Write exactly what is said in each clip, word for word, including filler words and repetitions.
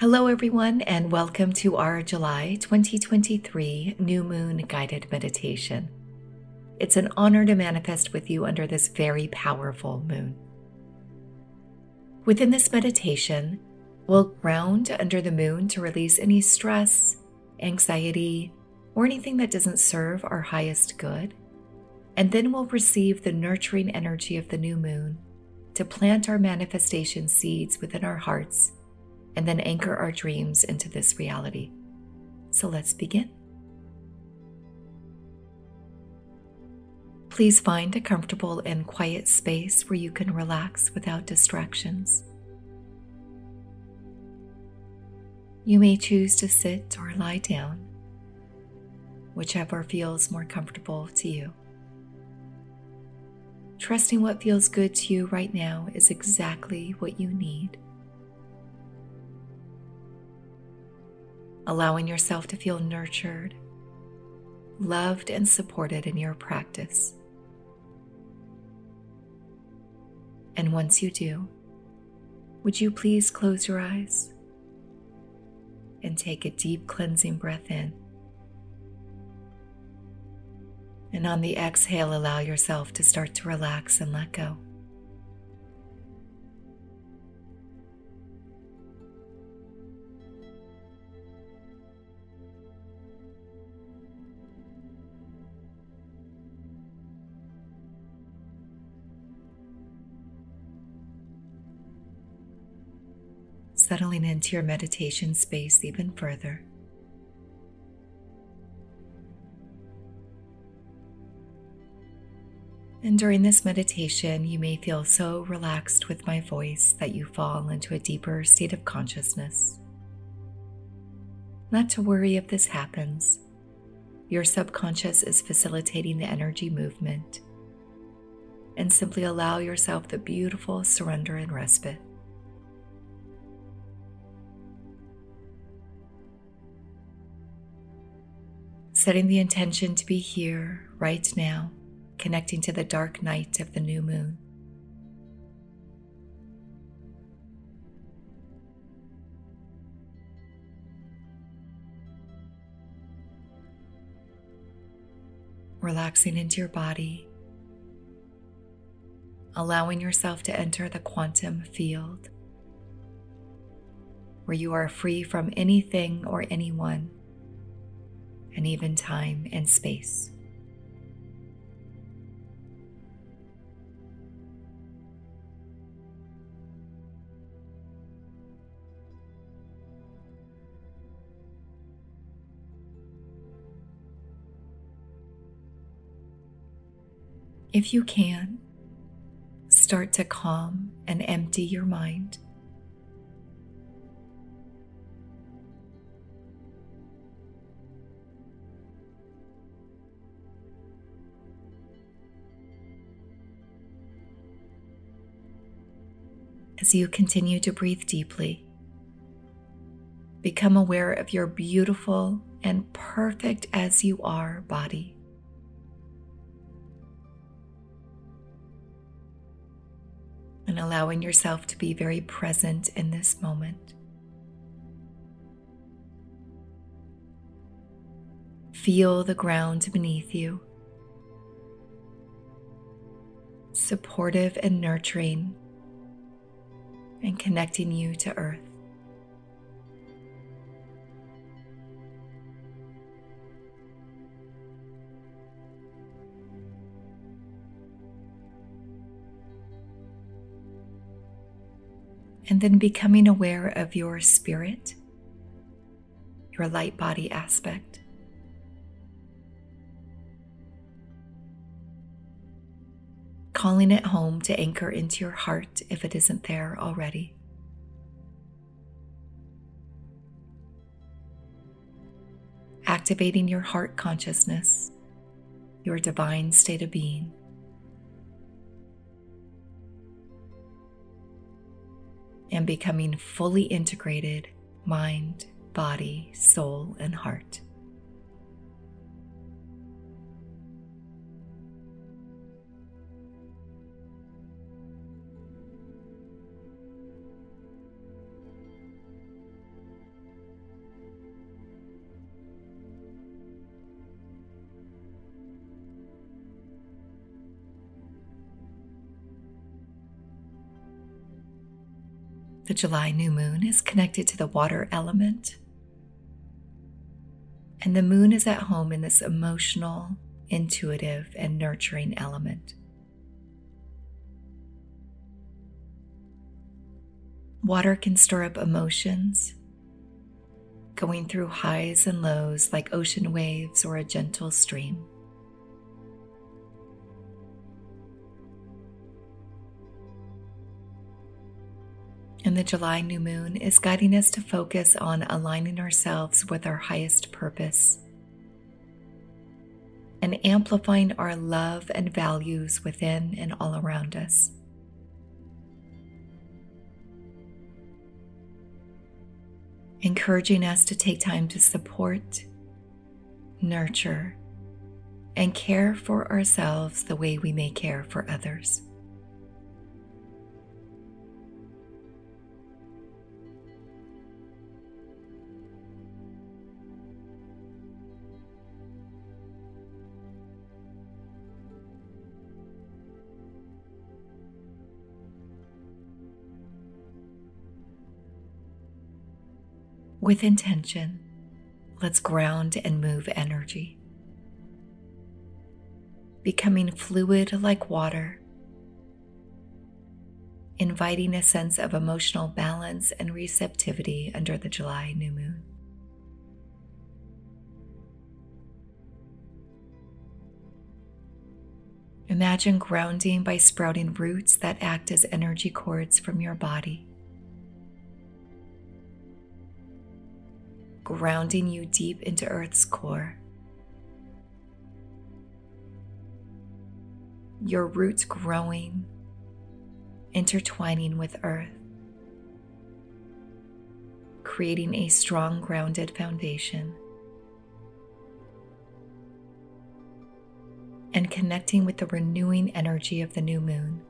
Hello everyone, and welcome to our July twenty twenty-three New Moon Guided Meditation. It's an honor to manifest with you under this very powerful moon. Within this meditation, we'll ground under the moon to release any stress, anxiety, or anything that doesn't serve our highest good, and then we'll receive the nurturing energy of the new moon to plant our manifestation seeds within our hearts and then anchor our dreams into this reality. So let's begin. Please find a comfortable and quiet space where you can relax without distractions. You may choose to sit or lie down, whichever feels more comfortable to you. Trusting what feels good to you right now is exactly what you need. Allowing yourself to feel nurtured, loved, and supported in your practice. And once you do, would you please close your eyes and take a deep cleansing breath in. And on the exhale, allow yourself to start to relax and let go. Settling into your meditation space even further. And during this meditation, you may feel so relaxed with my voice that you fall into a deeper state of consciousness. Not to worry if this happens. Your subconscious is facilitating the energy movement. And simply allow yourself the beautiful surrender and respite. Setting the intention to be here, right now, connecting to the dark night of the new moon. Relaxing into your body, allowing yourself to enter the quantum field, where you are free from anything or anyone, and even time and space. If you can, start to calm and empty your mind. As you continue to breathe deeply, become aware of your beautiful and perfect as you are body. And allowing yourself to be very present in this moment. Feel the ground beneath you, supportive and nurturing, and connecting you to Earth. And then becoming aware of your spirit, your light body aspect. Calling it home to anchor into your heart if it isn't there already. Activating your heart consciousness, your divine state of being. And becoming fully integrated mind, body, soul, and heart. The July new moon is connected to the water element, and the moon is at home in this emotional, intuitive, and nurturing element. Water can stir up emotions, going through highs and lows like ocean waves or a gentle stream. And the July new moon is guiding us to focus on aligning ourselves with our highest purpose and amplifying our love and values within and all around us. Encouraging us to take time to support, nurture, and care for ourselves the way we may care for others. With intention, let's ground and move energy, becoming fluid like water, inviting a sense of emotional balance and receptivity under the July new moon. Imagine grounding by sprouting roots that act as energy cords from your body, grounding you deep into Earth's core. Your roots growing, intertwining with Earth, creating a strong, grounded foundation, and connecting with the renewing energy of the new moon,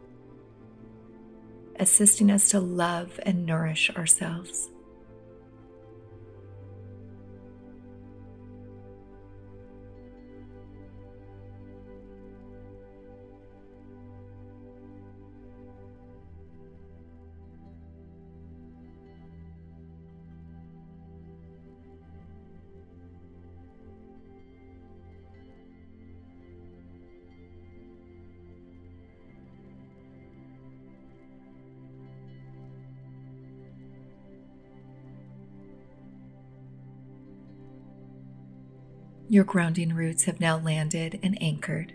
assisting us to love and nourish ourselves. Your grounding roots have now landed and anchored.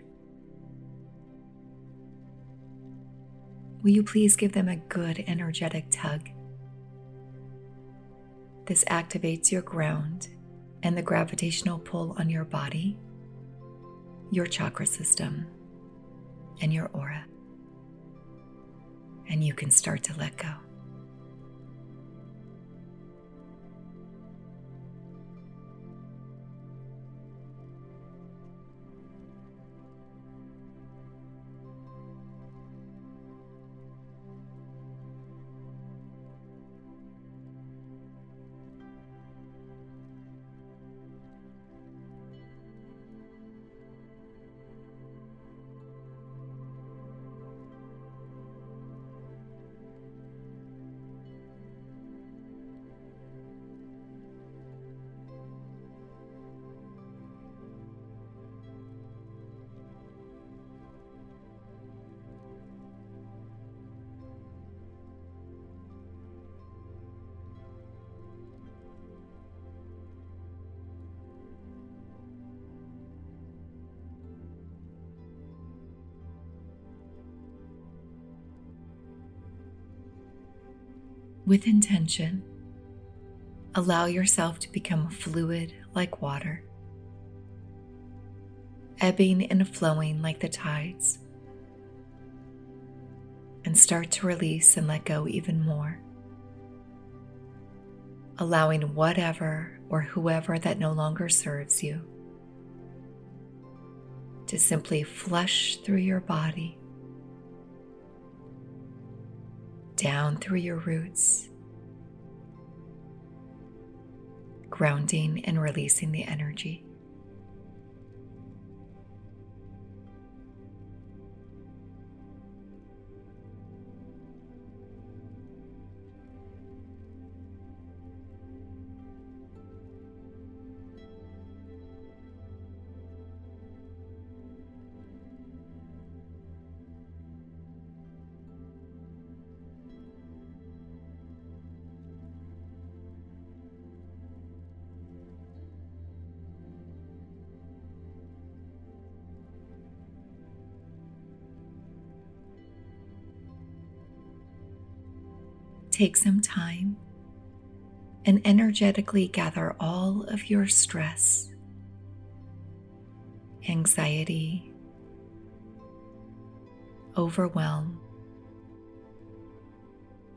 Will you please give them a good energetic tug? This activates your ground and the gravitational pull on your body, your chakra system, and your aura. And you can start to let go. With intention, allow yourself to become fluid like water, ebbing and flowing like the tides, and start to release and let go even more, allowing whatever or whoever that no longer serves you to simply flush through your body, down through your roots, grounding and releasing the energy. Take some time and energetically gather all of your stress, anxiety, overwhelm,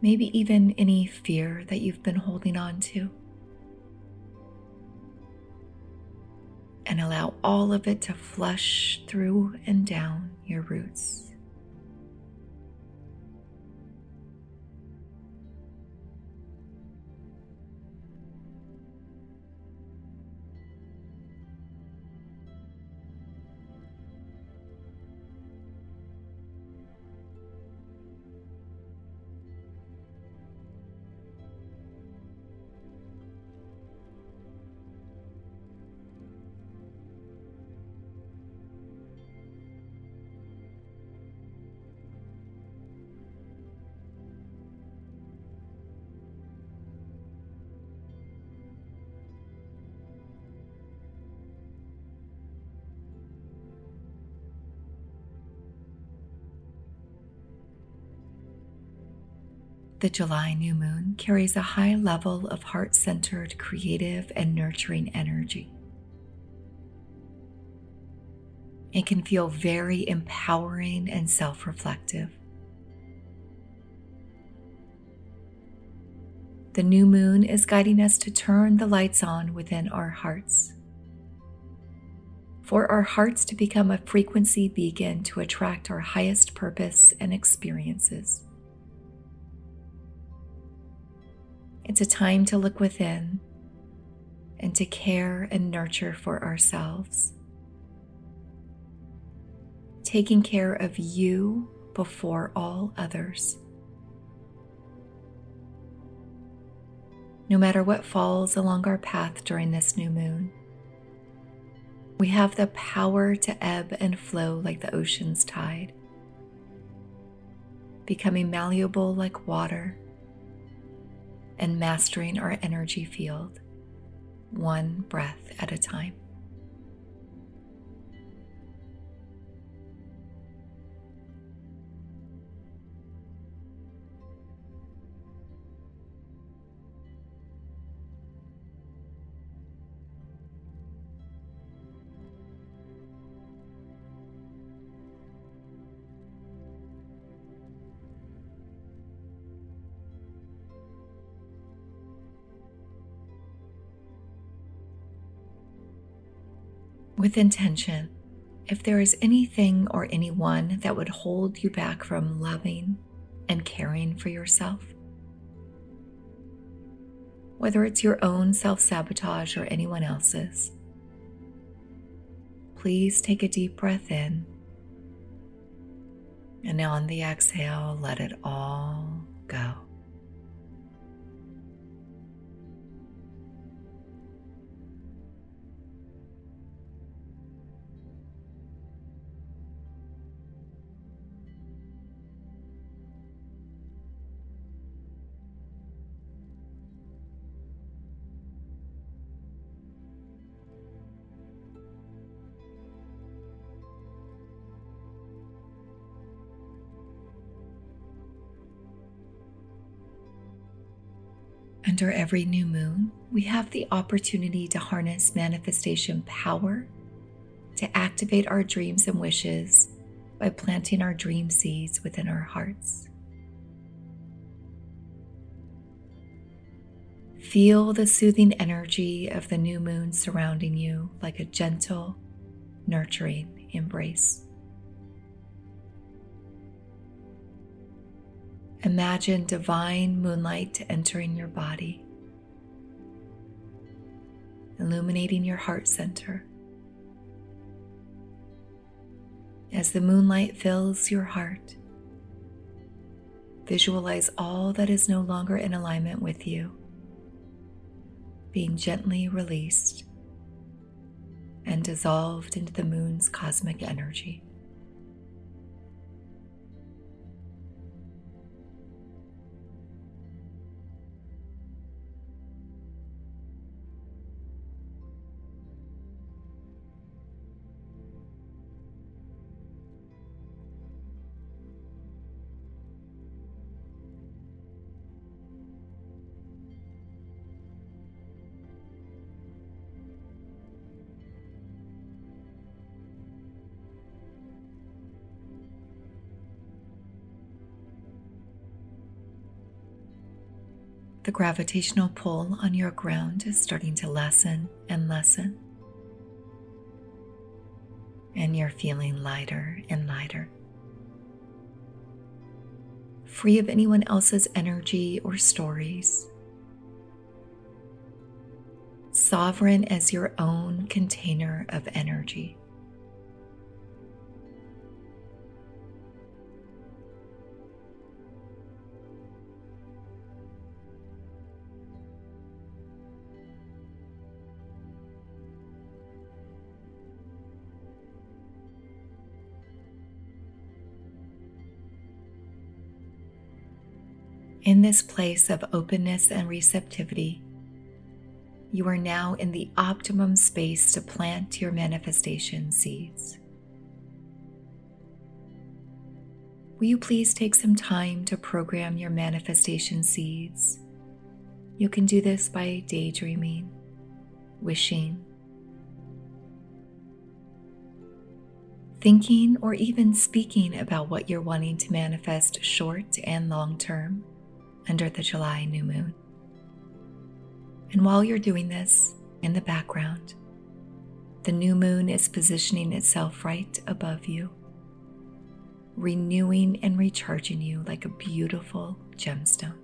maybe even any fear that you've been holding on to, and allow all of it to flush through and down your roots. The July new moon carries a high level of heart-centered, creative, and nurturing energy. It can feel very empowering and self-reflective. The new moon is guiding us to turn the lights on within our hearts, for our hearts to become a frequency beacon to attract our highest purpose and experiences. It's a time to look within and to care and nurture for ourselves, taking care of you before all others. No matter what falls along our path during this new moon, we have the power to ebb and flow like the ocean's tide, becoming malleable like water, and mastering our energy field, one breath at a time. With intention, if there is anything or anyone that would hold you back from loving and caring for yourself, whether it's your own self-sabotage or anyone else's, please take a deep breath in, and on the exhale, let it all go. Under every new moon, we have the opportunity to harness manifestation power, to activate our dreams and wishes by planting our dream seeds within our hearts. Feel the soothing energy of the new moon surrounding you like a gentle, nurturing embrace. Imagine divine moonlight entering your body, illuminating your heart center. As the moonlight fills your heart, visualize all that is no longer in alignment with you being gently released and dissolved into the moon's cosmic energy. The gravitational pull on your ground is starting to lessen and lessen, and you're feeling lighter and lighter, free of anyone else's energy or stories, sovereign as your own container of energy. In this place of openness and receptivity, you are now in the optimum space to plant your manifestation seeds. Will you please take some time to program your manifestation seeds? You can do this by daydreaming, wishing, thinking, or even speaking about what you're wanting to manifest short and long term under the July new moon. And while you're doing this, in the background, the new moon is positioning itself right above you, renewing and recharging you like a beautiful gemstone.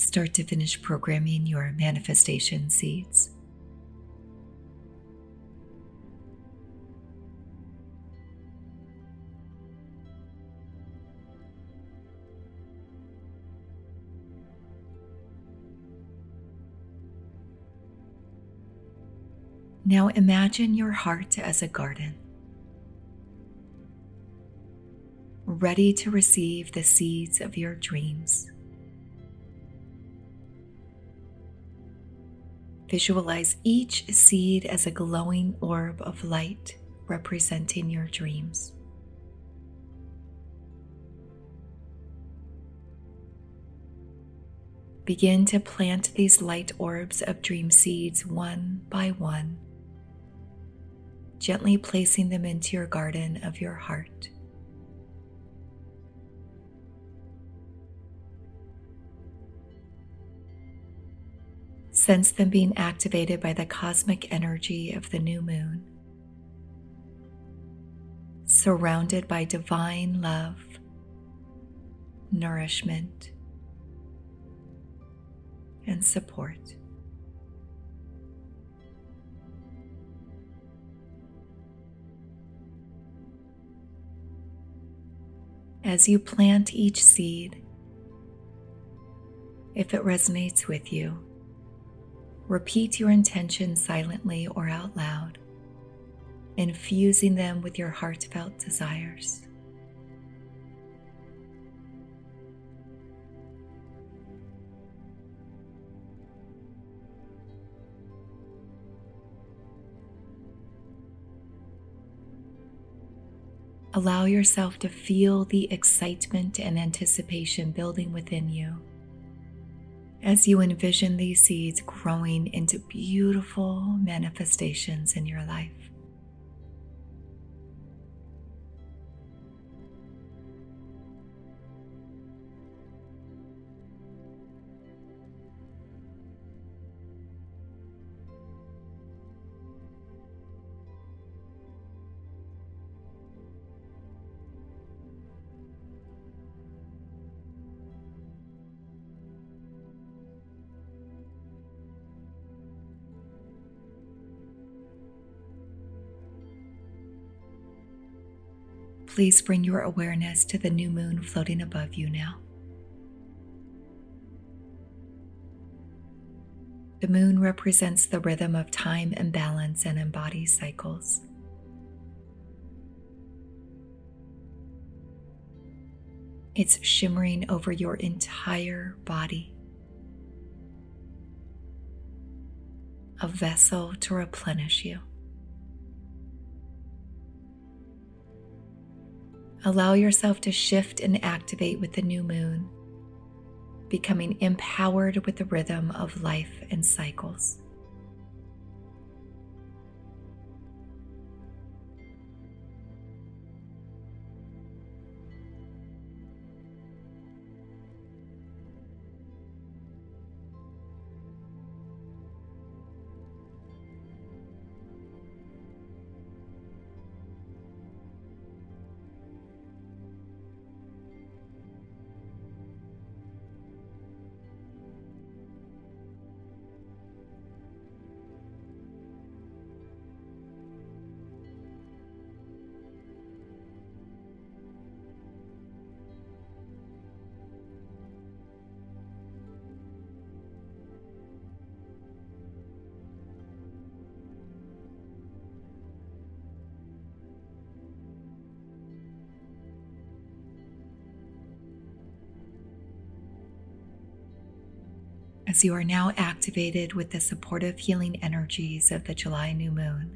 Start to finish programming your manifestation seeds. Now imagine your heart as a garden, ready to receive the seeds of your dreams. Visualize each seed as a glowing orb of light representing your dreams. Begin to plant these light orbs of dream seeds one by one, gently placing them into your garden of your heart. Sense them being activated by the cosmic energy of the new moon. Surrounded by divine love, nourishment, and support. As you plant each seed, if it resonates with you, repeat your intention silently or out loud, infusing them with your heartfelt desires. Allow yourself to feel the excitement and anticipation building within you as you envision these seeds growing into beautiful manifestations in your life. Please bring your awareness to the new moon floating above you now. The moon represents the rhythm of time and balance and embodies cycles. It's shimmering over your entire body, a vessel to replenish you. Allow yourself to shift and activate with the new moon, becoming empowered with the rhythm of life and cycles. As you are now activated with the supportive healing energies of the July new moon,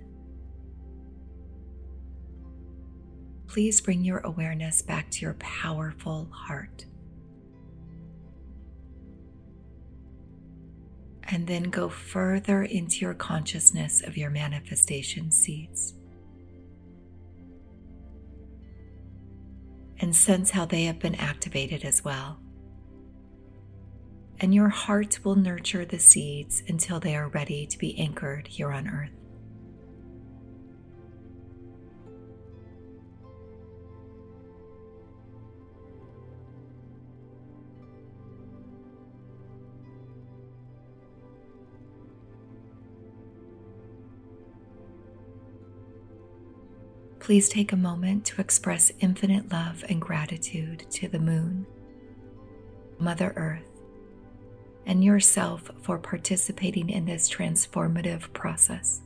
please bring your awareness back to your powerful heart. And then go further into your consciousness of your manifestation seeds. And sense how they have been activated as well. And your heart will nurture the seeds until they are ready to be anchored here on earth. Please take a moment to express infinite love and gratitude to the moon, Mother Earth, and yourself for participating in this transformative process.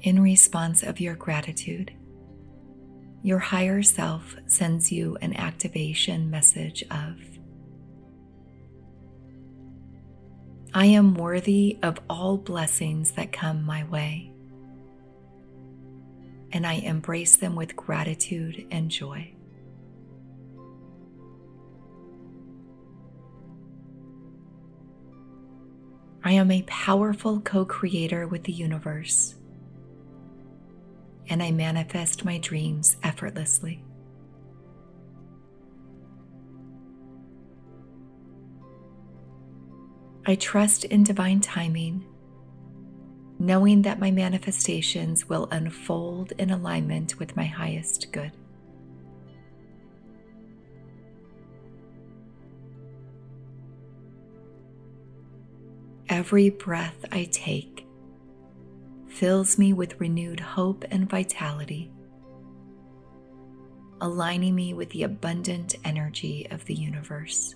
In response of your gratitude, your higher self sends you an activation message of, I am worthy of all blessings that come my way, and I embrace them with gratitude and joy. I am a powerful co-creator with the universe, and I manifest my dreams effortlessly. I trust in divine timing, knowing that my manifestations will unfold in alignment with my highest good. Every breath I take fills me with renewed hope and vitality, aligning me with the abundant energy of the universe.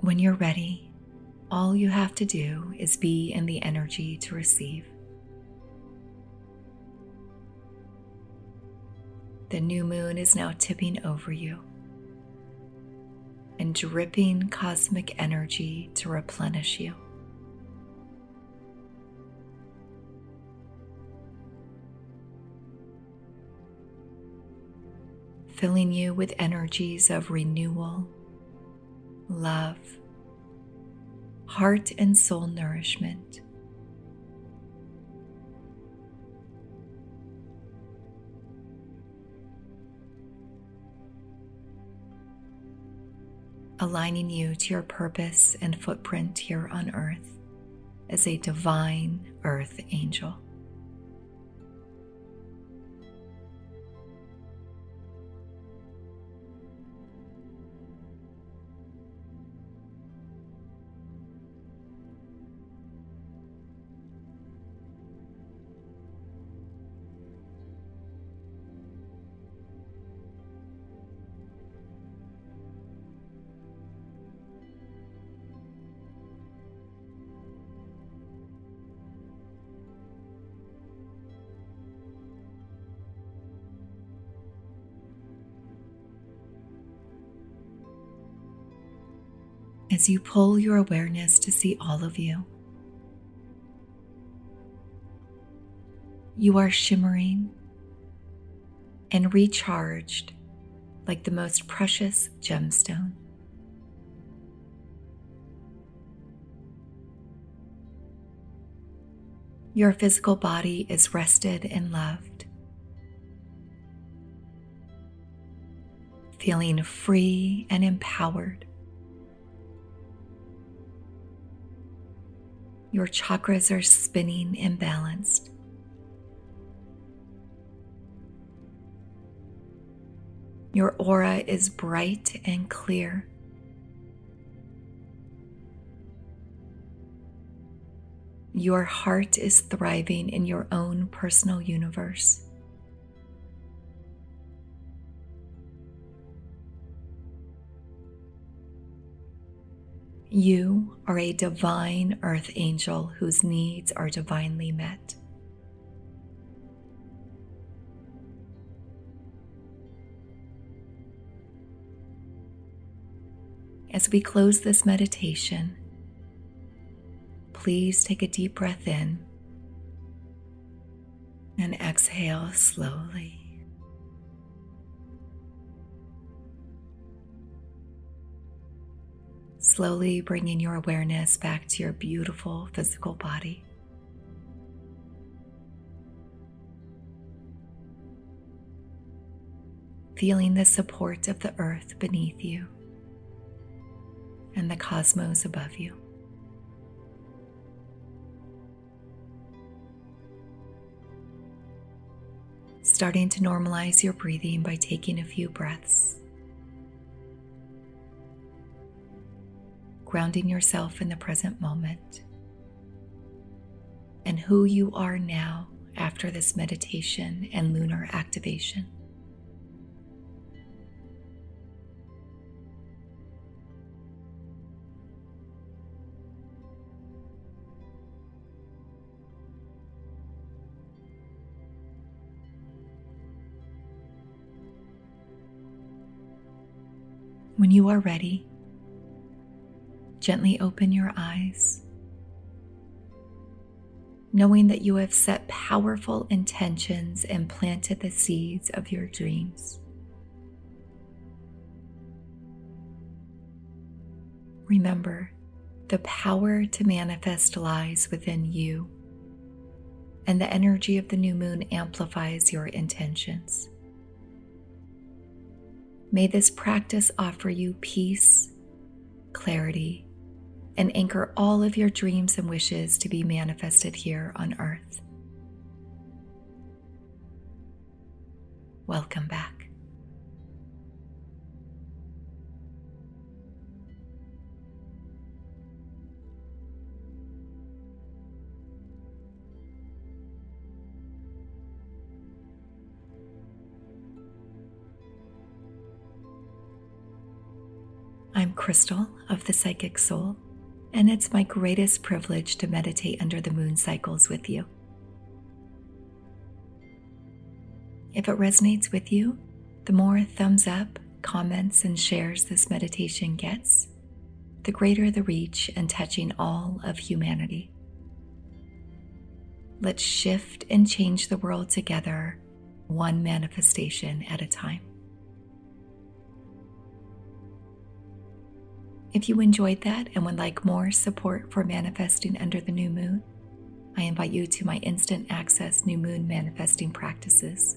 When you're ready, all you have to do is be in the energy to receive. The new moon is now tipping over you and dripping cosmic energy to replenish you. Filling you with energies of renewal, love, heart and soul nourishment. Aligning you to your purpose and footprint here on Earth as a divine Earth angel. As you pull your awareness to see all of you, you are shimmering and recharged like the most precious gemstone. Your physical body is rested and loved, feeling free and empowered. Your chakras are spinning and balanced. Your aura is bright and clear. Your heart is thriving in your own personal universe. You are a divine earth angel whose needs are divinely met. As we close this meditation, please take a deep breath in and exhale slowly. Slowly bringing your awareness back to your beautiful physical body. Feeling the support of the earth beneath you and the cosmos above you. Starting to normalize your breathing by taking a few breaths. Grounding yourself in the present moment and who you are now after this meditation and lunar activation. When you are ready, gently open your eyes, knowing that you have set powerful intentions and planted the seeds of your dreams. Remember, the power to manifest lies within you, and the energy of the new moon amplifies your intentions. May this practice offer you peace, clarity, and anchor all of your dreams and wishes to be manifested here on Earth. Welcome back. I'm Crystal of the Psychic Soul, and it's my greatest privilege to meditate under the moon cycles with you. If it resonates with you, the more thumbs up, comments, and shares this meditation gets, the greater the reach and touching all of humanity. Let's shift and change the world together, one manifestation at a time. If you enjoyed that and would like more support for manifesting under the new moon, I invite you to my instant access new moon manifesting practices,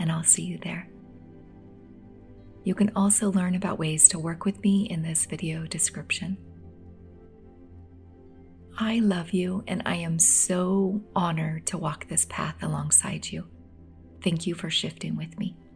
and I'll see you there. You can also learn about ways to work with me in this video description. I love you, and I am so honored to walk this path alongside you. Thank you for shifting with me.